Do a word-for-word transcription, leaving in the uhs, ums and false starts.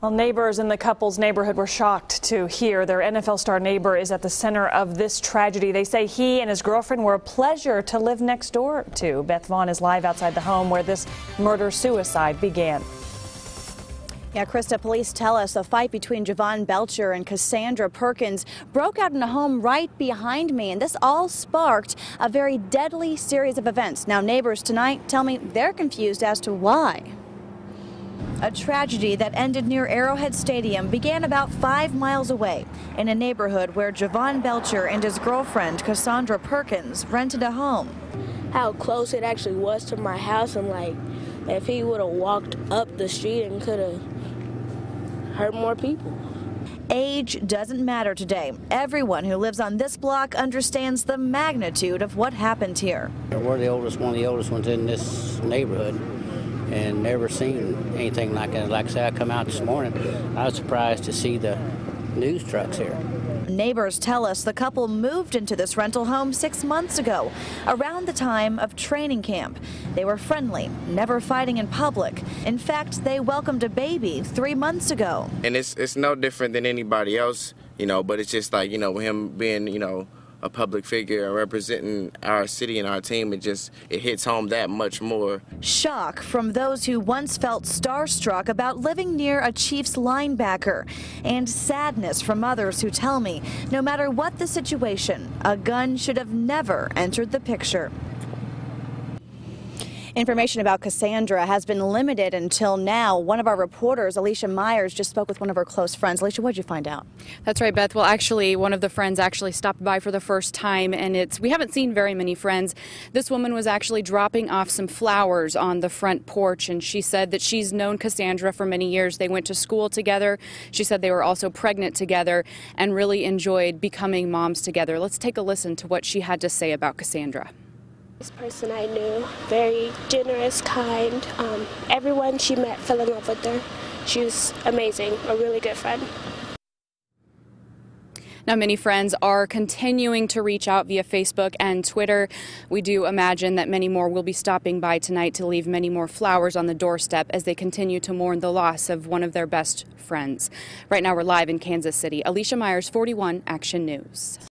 Well, neighbors in the couple's neighborhood were shocked to hear their N F L star neighbor is at the center of this tragedy. They say he and his girlfriend were a pleasure to live next door to. Beth Vaughn is live outside the home where this murder-suicide began. Yeah, Krista, police tell us a fight between Javon Belcher and Kasandra Perkins broke out in a home right behind me, and this all sparked a very deadly series of events. Now, neighbors tonight tell me they're confused as to why. A tragedy that ended near Arrowhead Stadium began about five miles away in a neighborhood where Javon Belcher and his girlfriend, Kasandra Perkins, rented a home. How close it actually was to my house, and like, if he would have walked up the street and could have hurt more people. Age doesn't matter today. Everyone who lives on this block understands the magnitude of what happened here. We're the oldest, one of the oldest ones in this neighborhood, and never seen anything like that. Like I said, I come out this morning, I was surprised to see the news trucks here. Neighbors tell us the couple moved into this rental home six months ago, around the time of training camp. They were friendly, never fighting in public. In fact, they welcomed a baby three months ago. And it's it's no different than anybody else, you know, but it's just like, you know, him being, you know, a public figure and representing our city and our team, it just, it hits home that much more. Shock from those who once felt starstruck about living near a Chiefs linebacker, and sadness from others who tell me, no matter what the situation, a gun should have never entered the picture. Information about Kasandra has been limited until now. One of our reporters, Alicia Myers, just spoke with one of her close friends. Alicia, what did you find out? That's right, Beth. Well, actually, one of the friends actually stopped by for the first time, and it's we haven't seen very many friends. This woman was actually dropping off some flowers on the front porch, and she said that she's known Kasandra for many years. They went to school together. She said they were also pregnant together and really enjoyed becoming moms together. Let's take a listen to what she had to say about Kasandra. This person I knew, very generous, kind. Um, everyone she met fell in love with her. She was amazing, a really good friend. Now, many friends are continuing to reach out via Facebook and Twitter. We do imagine that many more will be stopping by tonight to leave many more flowers on the doorstep as they continue to mourn the loss of one of their best friends. Right now, we're live in Kansas City. Alicia Myers, forty-one Action News.